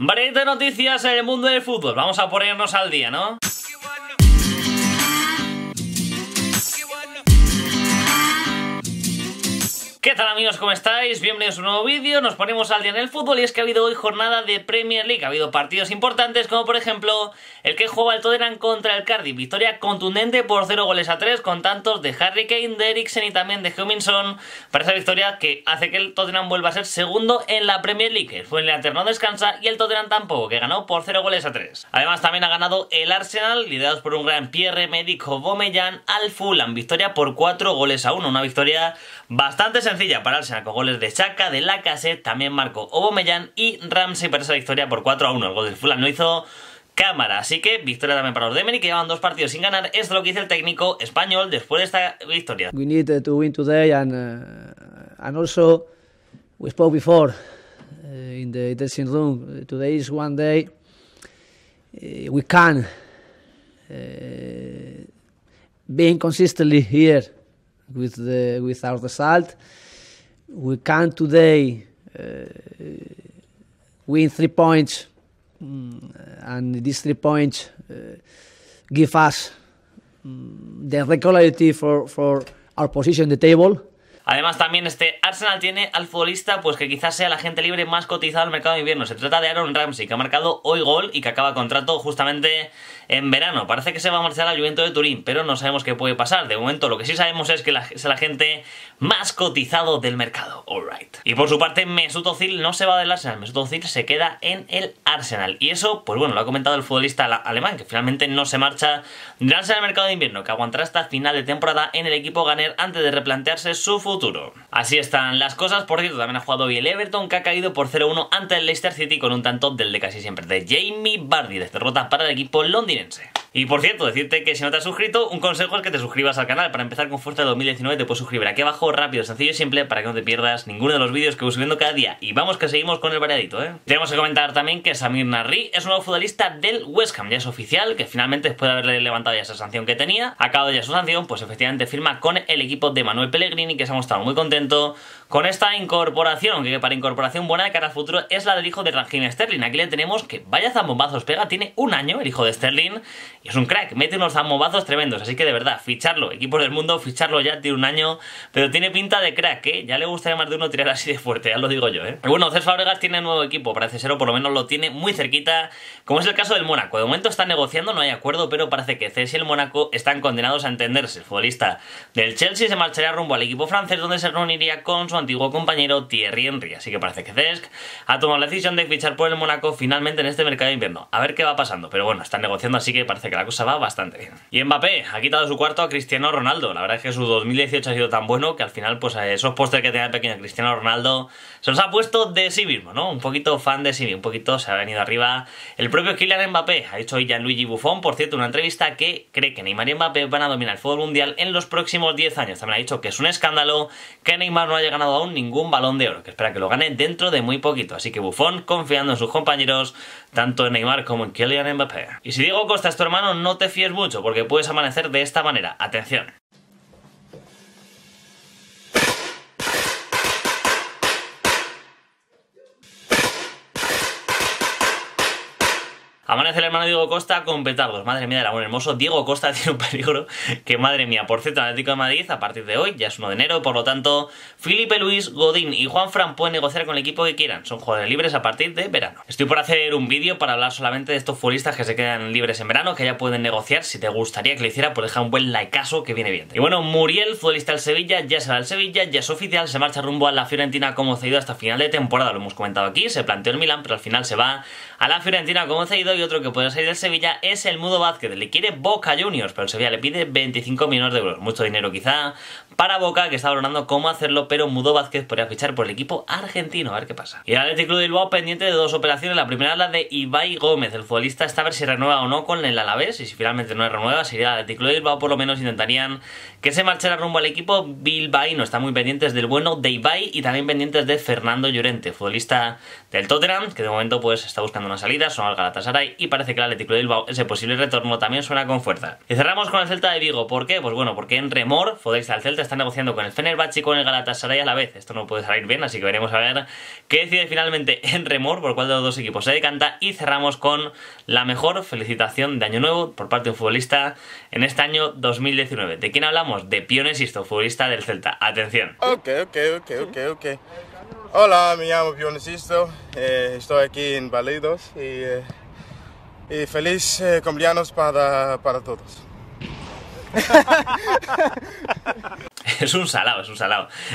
Variedad de noticias en el mundo del fútbol. Vamos a ponernos al día, ¿no? ¿Qué tal amigos? ¿Cómo estáis? Bienvenidos a un nuevo vídeo, nos ponemos al día en el fútbol y es que ha habido hoy jornada de Premier League, ha habido partidos importantes como por ejemplo el que jugaba el Tottenham contra el Cardiff, victoria contundente por 0-3 con tantos de Harry Kane, de Eriksen y también de Huminson para esa victoria que hace que el Tottenham vuelva a ser segundo en la Premier League. El Fuenlabrada no descansa y el Tottenham tampoco, que ganó por 0-3. Además también ha ganado el Arsenal, liderados por un gran Pierre-Emerick Aubameyang, al Fulham, victoria por 4-1, una victoria bastante sencilla para Arsenal, con goles de Chaka, de Lacazette, también marcó Aubameyang y Ramsey para esa victoria por 4-1. El gol del Fulham no hizo cámara, así que victoria también para los de Emery, que llevan 2 partidos sin ganar. Esto es lo que dice el técnico español después de esta victoria. We need to win today and also we spoke before in the dressing room. Today is one day we can being consistently here with our result. We can today win 3 points, and these 3 points give us the regularity for our position in the table. Además también este Arsenal tiene al futbolista pues que quizás sea el agente libre más cotizado del mercado de invierno. Se trata de Aaron Ramsey, que ha marcado hoy gol y que acaba contrato justamente en verano. Parece que se va a marchar al Juventus de Turín, pero no sabemos qué puede pasar. De momento lo que sí sabemos es que es el agente más cotizado del mercado. All right. Y por su parte Mesut Özil no se va del Arsenal. Mesut Özil se queda en el Arsenal. Y eso, pues bueno, lo ha comentado el futbolista alemán, que finalmente no se marcha del Arsenal al mercado de invierno, que aguantará hasta final de temporada en el equipo Gunner antes de replantearse su futuro. Así están las cosas. Por cierto, también ha jugado hoy el Everton, que ha caído por 0-1 ante el Leicester City con un tanto del de casi siempre de Jamie Vardy, de derrota para el equipo londinense. Y por cierto, decirte que si no te has suscrito, un consejo es que te suscribas al canal. Para empezar con fuerza de 2019 te puedes suscribir aquí abajo, rápido, sencillo y simple, para que no te pierdas ninguno de los vídeos que voy subiendo cada día. Y vamos que seguimos con el variadito, ¿eh? Tenemos que comentar también que Samir Narri es un nuevo futbolista del West Ham, ya es oficial, que finalmente después de haberle levantado ya esa sanción que tenía, acabado ya su sanción, pues efectivamente firma con el equipo de Manuel Pellegrini, que se ha mostrado muy contento con esta incorporación, que para incorporación buena de cara al futuro es la del hijo de Raheem Sterling. Aquí le tenemos que vaya zambombazos pega, tiene 1 año el hijo de Sterling y es un crack, mete unos zambobazos tremendos, así que de verdad, ficharlo, equipos del mundo, ficharlo ya, tiene 1 año, pero tiene pinta de crack, ¿eh? Ya le gustaría más de uno tirar así de fuerte, ya lo digo yo, ¿eh? Y bueno, Cesc Fabregas tiene nuevo equipo, parece ser, o por lo menos lo tiene muy cerquita, como es el caso del Mónaco. De momento están negociando, no hay acuerdo, pero parece que Chelsea y el Mónaco están condenados a entenderse. El futbolista del Chelsea se marcharía rumbo al equipo francés, donde se reuniría con su antiguo compañero Thierry Henry, así que parece que Cesc ha tomado la decisión de fichar por el Mónaco finalmente en este mercado de invierno. A ver qué va pasando, pero bueno, están negociando, así que parece que la cosa va bastante bien. Y Mbappé ha quitado su cuarto a Cristiano Ronaldo. La verdad es que su 2018 ha sido tan bueno que al final pues esos pósters que tenía el pequeño Cristiano Ronaldo se los ha puesto de sí mismo, ¿no? Un poquito fan de sí mismo, un poquito se ha venido arriba el propio Kylian Mbappé. Ha dicho hoy Gianluigi Buffon, por cierto, una entrevista que cree que Neymar y Mbappé van a dominar el fútbol mundial en los próximos 10 años. También ha dicho que es un escándalo que Neymar no haya ganado aún ningún Balón de Oro, que espera que lo gane dentro de muy poquito. Así que Buffon confiando en sus compañeros, tanto en Neymar como en Kylian Mbappé. Y si Diego Costa es tu hermano, no te fíes mucho porque puedes amanecer de esta manera. Atención. Amanece el hermano Diego Costa con petardos. Madre mía, era un hermoso. Diego Costa tiene un peligro que, madre mía. Por cierto, el Atlético de Madrid, a partir de hoy, ya es 1 de enero, por lo tanto, Felipe Luis, Godín y Juanfran pueden negociar con el equipo que quieran. Son jugadores libres a partir de verano. Estoy por hacer un vídeo para hablar solamente de estos futbolistas que se quedan libres en verano, que ya pueden negociar. Si te gustaría que lo hiciera, pues deja un buen likeazo que viene bien. Y bueno, Muriel, futbolista del Sevilla, ya se va al Sevilla, ya es oficial, se marcha rumbo a la Fiorentina como cedido hasta final de temporada. Lo hemos comentado aquí, se planteó el Milan, pero al final se va a la Fiorentina como cedido. Y otro que podría salir del Sevilla es el Mudo Vázquez. Le quiere Boca Juniors, pero el Sevilla le pide 25 millones de euros, mucho dinero quizá para Boca, que está valorando cómo hacerlo, pero Mudo Vázquez podría fichar por el equipo argentino, a ver qué pasa. Y el Athletic de Bilbao pendiente de 2 operaciones, la primera es la de Ibai Gómez, el futbolista está a ver si renueva o no con el Alavés, y si finalmente no renueva sería el Athletic de Bilbao, por lo menos intentarían que se marchara rumbo al equipo bilbaíno. Están muy pendientes del bueno de Ibai y también pendientes de Fernando Llorente, futbolista del Tottenham, que de momento pues está buscando una salida, son al Galatasaray Galatasaray y parece que el Athletic de Bilbao, ese posible retorno, también suena con fuerza. Y cerramos con el Celta de Vigo. ¿Por qué? Pues bueno, porque en Remor, futbolista del Celta, está negociando con el Fenerbahce y con el Galatasaray a la vez. Esto no puede salir bien, así que veremos a ver qué decide finalmente en Remor, por cuál de los dos equipos se decanta. Y cerramos con la mejor felicitación de Año Nuevo por parte de un futbolista en este año 2019. ¿De quién hablamos? De Pionesisto, futbolista del Celta. Atención. Ok. Hola, me llamo Pionesisto, estoy aquí en Validos y feliz cumpleaños para todos. Es un salado.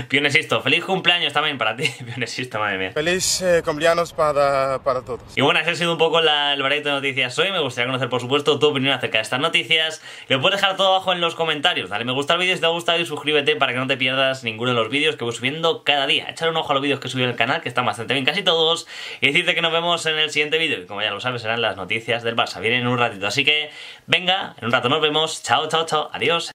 Pionesisto, feliz cumpleaños también para ti, Pionesisto, madre mía. Feliz cumpleaños para todos. Y bueno, ese ha sido un poco el variedad de noticias hoy. Me gustaría conocer, por supuesto, tu opinión acerca de estas noticias. Lo puedes dejar todo abajo en los comentarios. Dale me gusta al vídeo si te ha gustado y suscríbete para que no te pierdas ninguno de los vídeos que voy subiendo cada día. Echar un ojo a los vídeos que subí en el canal, que están bastante bien casi todos. Y decirte que nos vemos en el siguiente vídeo. Y como ya lo sabes, serán las noticias del Barça. Vienen en un ratito. Así que, venga, en un rato nos vemos. Chao, chao, chao. Adiós.